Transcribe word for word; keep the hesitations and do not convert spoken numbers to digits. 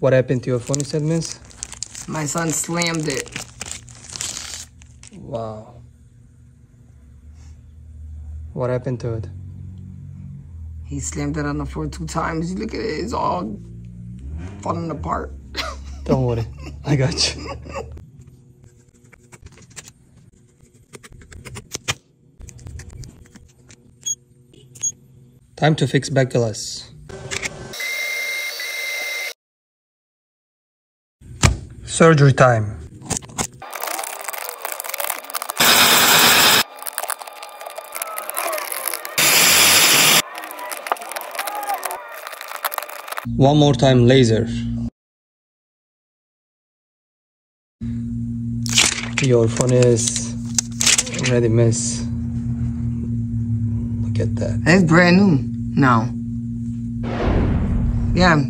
What happened to your phone, you said, miss? My son slammed it. Wow. What happened to it? He slammed it on the floor two times. You look at it, it's all falling apart. Don't worry, I got you. Time to fix back glass. Surgery time. One more time, laser. Your phone is ready, miss. Look at that. It's brand new now. Yeah.